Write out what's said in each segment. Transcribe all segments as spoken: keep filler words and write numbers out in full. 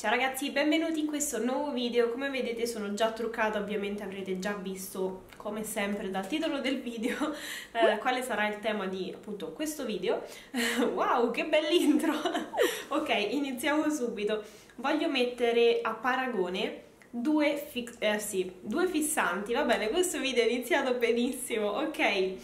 Ciao ragazzi, benvenuti in questo nuovo video. Come vedete sono già truccata, ovviamente avrete già visto come sempre dal titolo del video eh, quale sarà il tema di appunto questo video. Wow, che bell'intro! Ok, iniziamo subito. Voglio mettere a paragone due, fi eh, sì, due fissanti, va bene, questo video è iniziato benissimo, ok?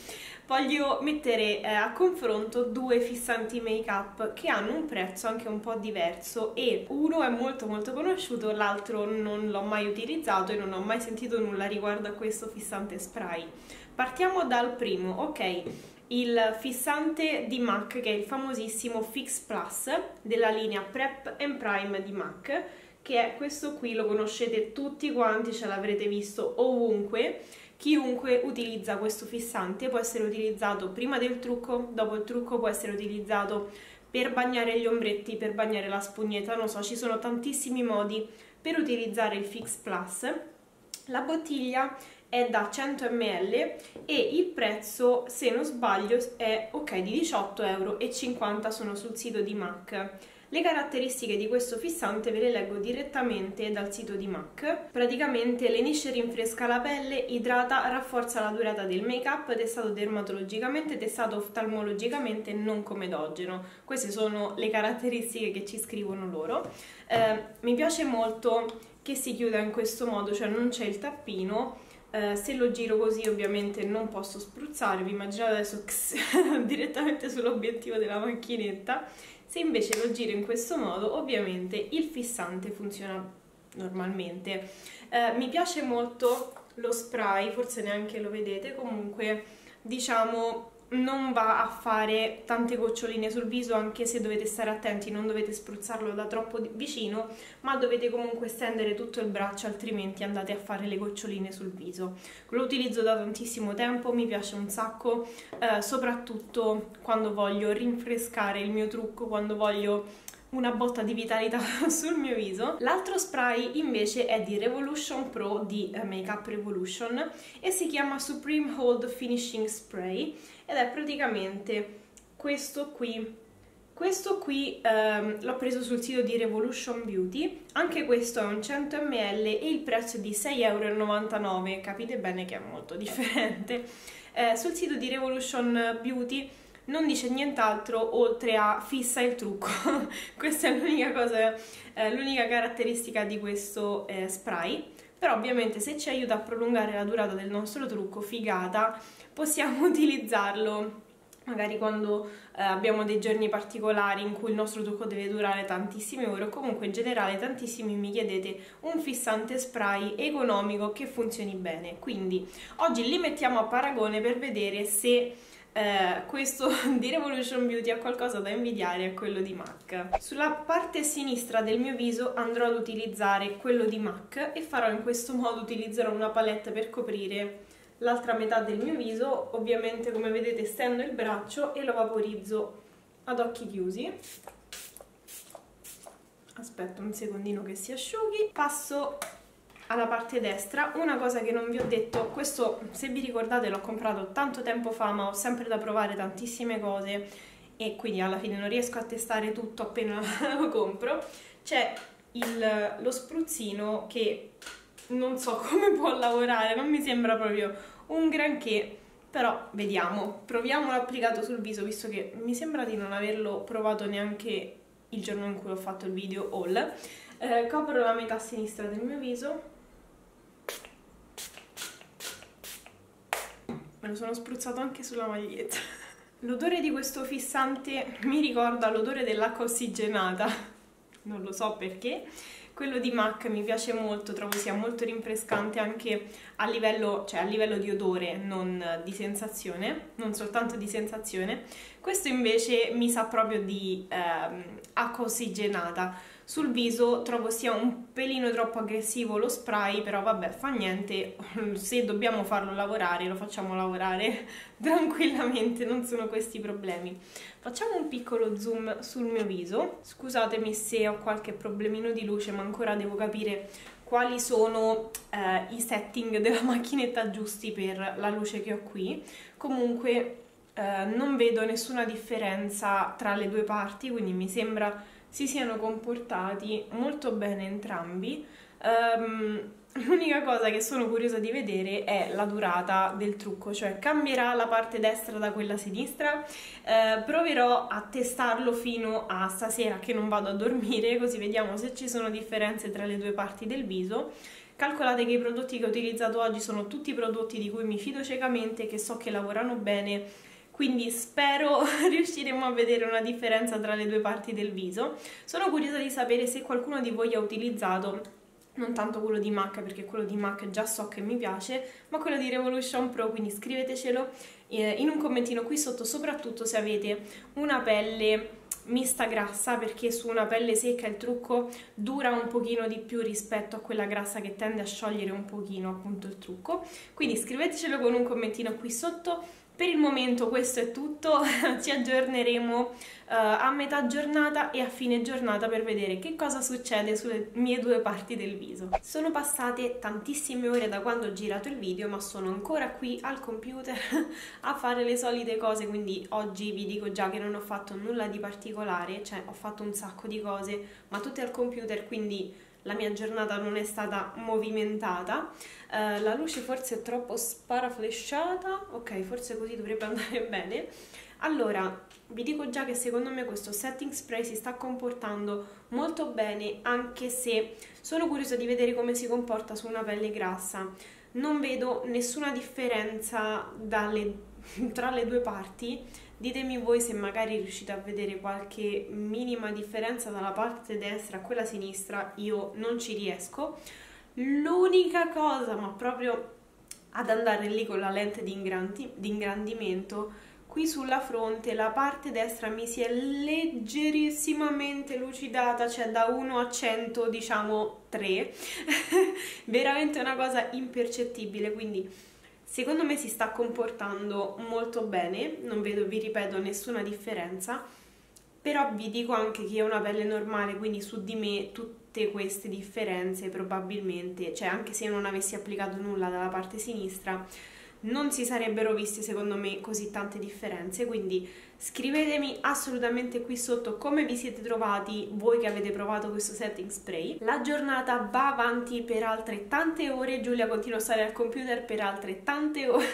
Voglio mettere eh, a confronto due fissanti make-up che hanno un prezzo anche un po' diverso e uno è molto molto conosciuto, l'altro non l'ho mai utilizzato e non ho mai sentito nulla riguardo a questo fissante spray. Partiamo dal primo, ok? Il fissante di MAC, che è il famosissimo Fix Plus della linea Prep and Prime di MAC, che è questo qui, lo conoscete tutti quanti, ce l'avrete visto ovunque. Chiunque utilizza questo fissante può essere utilizzato prima del trucco, dopo il trucco, può essere utilizzato per bagnare gli ombretti, per bagnare la spugnetta, non so, ci sono tantissimi modi per utilizzare il Fix Plus. La bottiglia è da cento millilitri e il prezzo, se non sbaglio, è ok di diciotto e cinquanta euro, sono sul sito di MAC. Le caratteristiche di questo fissante ve le leggo direttamente dal sito di MAC. Praticamente lenisce e rinfresca la pelle, idrata, rafforza la durata del make-up, testato dermatologicamente, testato oftalmologicamente, non comedogeno. Queste sono le caratteristiche che ci scrivono loro. Eh, mi piace molto che si chiuda in questo modo, cioè non c'è il tappino. Eh, se lo giro così ovviamente non posso spruzzare, vi immaginate adesso direttamente sull'obiettivo della macchinetta. Se invece lo giro in questo modo, ovviamente il fissante funziona normalmente. Eh, mi piace molto lo spray, forse neanche lo vedete, comunque diciamo non va a fare tante goccioline sul viso, anche se dovete stare attenti, non dovete spruzzarlo da troppo vicino, ma dovete comunque stendere tutto il braccio, altrimenti andate a fare le goccioline sul viso. Lo utilizzo da tantissimo tempo, mi piace un sacco, eh, soprattutto quando voglio rinfrescare il mio trucco, quando voglio una botta di vitalità sul mio viso. L'altro spray invece è di Revolution Pro di Makeup Revolution e si chiama Supreme Hold Finishing Spray ed è praticamente questo qui. Questo qui ehm, l'ho preso sul sito di Revolution Beauty, anche questo è un cento millilitri e il prezzo è di sei e novantanove euro, capite bene che è molto differente. Eh, sul sito di Revolution Beauty non dice nient'altro oltre a fissa il trucco. Questa è l'unica cosa, eh, l'unica caratteristica di questo eh, spray, però ovviamente se ci aiuta a prolungare la durata del nostro trucco, figata, possiamo utilizzarlo magari quando eh, abbiamo dei giorni particolari in cui il nostro trucco deve durare tantissime ore, o comunque in generale tantissimi mi chiedete un fissante spray economico che funzioni bene. Quindi oggi li mettiamo a paragone per vedere se Uh, questo di Revolution Beauty ha qualcosa da invidiare a quello di MAC. Sulla parte sinistra del mio viso andrò ad utilizzare quello di MAC e farò in questo modo, utilizzerò una palette per coprire l'altra metà del mio viso. Ovviamente come vedete stendo il braccio e lo vaporizzo ad occhi chiusi. Aspetto un secondino che si asciughi. Passo alla parte destra. Una cosa che non vi ho detto, questo se vi ricordate l'ho comprato tanto tempo fa, ma ho sempre da provare tantissime cose e quindi alla fine non riesco a testare tutto appena lo compro. C'è lo spruzzino che non so come può lavorare, non mi sembra proprio un granché, però vediamo, proviamolo applicato sul viso, visto che mi sembra di non averlo provato neanche il giorno in cui ho fatto il video haul. Eh, copro la metà sinistra del mio viso. Me lo sono spruzzato anche sulla maglietta. L'odore di questo fissante mi ricorda l'odore dell'acqua ossigenata, non lo so perché. Quello di MAC mi piace molto, trovo sia molto rinfrescante anche a livello, cioè a livello di odore, non di sensazione, non soltanto di sensazione. Questo invece mi sa proprio di eh, acqua ossigenata. Sul viso trovo sia un pelino troppo aggressivo lo spray, però vabbè, fa niente, se dobbiamo farlo lavorare lo facciamo lavorare tranquillamente, non sono questi problemi. Facciamo un piccolo zoom sul mio viso, scusatemi se ho qualche problemino di luce, ma ancora devo capire quali sono eh, i setting della macchinetta giusti per la luce che ho qui. Comunque eh, non vedo nessuna differenza tra le due parti, quindi mi sembra si siano comportati molto bene entrambi. Um, l'unica cosa che sono curiosa di vedere è la durata del trucco, cioè cambierà la parte destra da quella sinistra. Eh, proverò a testarlo fino a stasera che non vado a dormire, così vediamo se ci sono differenze tra le due parti del viso. Calcolate che i prodotti che ho utilizzato oggi sono tutti prodotti di cui mi fido ciecamente e che so che lavorano bene, quindi spero riusciremo a vedere una differenza tra le due parti del viso. Sono curiosa di sapere se qualcuno di voi ha utilizzato non tanto quello di MAC, perché quello di MAC già so che mi piace, ma quello di Revolution Pro, quindi scrivetecelo in un commentino qui sotto, soprattutto se avete una pelle mista grassa, perché su una pelle secca il trucco dura un pochino di più rispetto a quella grassa che tende a sciogliere un pochino appunto il trucco. Quindi scrivetecelo con un commentino qui sotto. Per il momento questo è tutto, ci aggiorneremo uh, a metà giornata e a fine giornata per vedere che cosa succede sulle mie due parti del viso. Sono passate tantissime ore da quando ho girato il video, ma sono ancora qui al computer a fare le solite cose, quindi oggi vi dico già che non ho fatto nulla di particolare, cioè ho fatto un sacco di cose, ma tutte al computer, quindi la mia giornata non è stata movimentata. Uh, la luce forse è troppo sparaflesciata, ok, forse così dovrebbe andare bene. Allora, vi dico già che secondo me questo setting spray si sta comportando molto bene, anche se sono curiosa di vedere come si comporta su una pelle grassa. Non vedo nessuna differenza dalle, tra le due parti. Ditemi voi se magari riuscite a vedere qualche minima differenza dalla parte destra a quella sinistra. Io non ci riesco. L'unica cosa, ma proprio ad andare lì con la lente di ingrandimento, qui sulla fronte la parte destra mi si è leggerissimamente lucidata, cioè da uno a cento diciamo tre veramente una cosa impercettibile, quindi secondo me si sta comportando molto bene, non vedo, vi ripeto, nessuna differenza, però vi dico anche che è una pelle normale, quindi su di me tutte queste differenze probabilmente, cioè anche se non avessi applicato nulla dalla parte sinistra, non si sarebbero viste secondo me così tante differenze. Quindi scrivetemi assolutamente qui sotto come vi siete trovati voi che avete provato questo setting spray. La giornata va avanti per altrettante ore, Giulia continua a stare al computer per altrettante ore,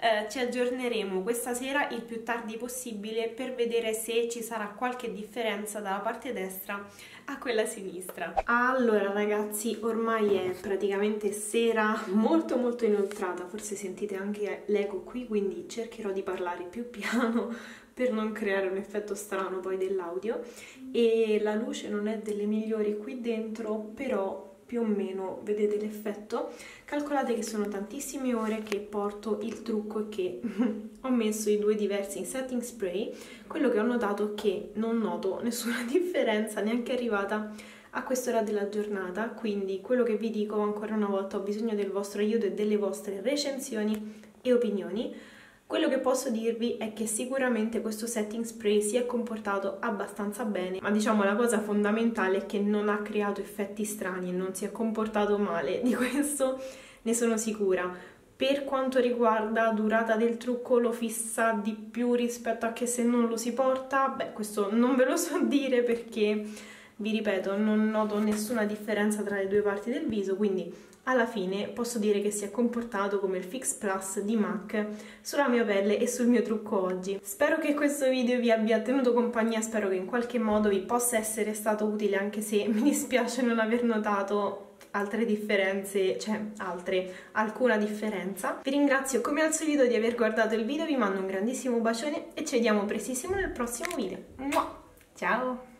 eh, ci aggiorneremo questa sera il più tardi possibile per vedere se ci sarà qualche differenza dalla parte destra a quella sinistra. Allora ragazzi, ormai è praticamente sera molto molto inoltrata, forse sentite anche l'eco qui, quindi cercherò di parlare più piano per non creare un effetto strano poi dell'audio. E la luce non è delle migliori qui dentro, però più o meno vedete l'effetto. Calcolate che sono tantissime ore che porto il trucco e che ho messo i due diversi setting spray. Quello che ho notato è che non noto nessuna differenza, neanche arrivata a quest'ora della giornata, quindi quello che vi dico ancora una volta, ho bisogno del vostro aiuto e delle vostre recensioni e opinioni. Quello che posso dirvi è che sicuramente questo setting spray si è comportato abbastanza bene, ma diciamo la cosa fondamentale è che non ha creato effetti strani e non si è comportato male, di questo ne sono sicura. Per quanto riguarda durata del trucco, lo fissa di più rispetto a che se non lo si porta? Beh, questo non ve lo so dire perché, vi ripeto, non noto nessuna differenza tra le due parti del viso, quindi alla fine posso dire che si è comportato come il Fix Plus di MAC sulla mia pelle e sul mio trucco oggi. Spero che questo video vi abbia tenuto compagnia, spero che in qualche modo vi possa essere stato utile, anche se mi dispiace non aver notato altre differenze, cioè altre, alcuna differenza. Vi ringrazio come al solito di aver guardato il video, vi mando un grandissimo bacione e ci vediamo prestissimo nel prossimo video. Mua! Ciao!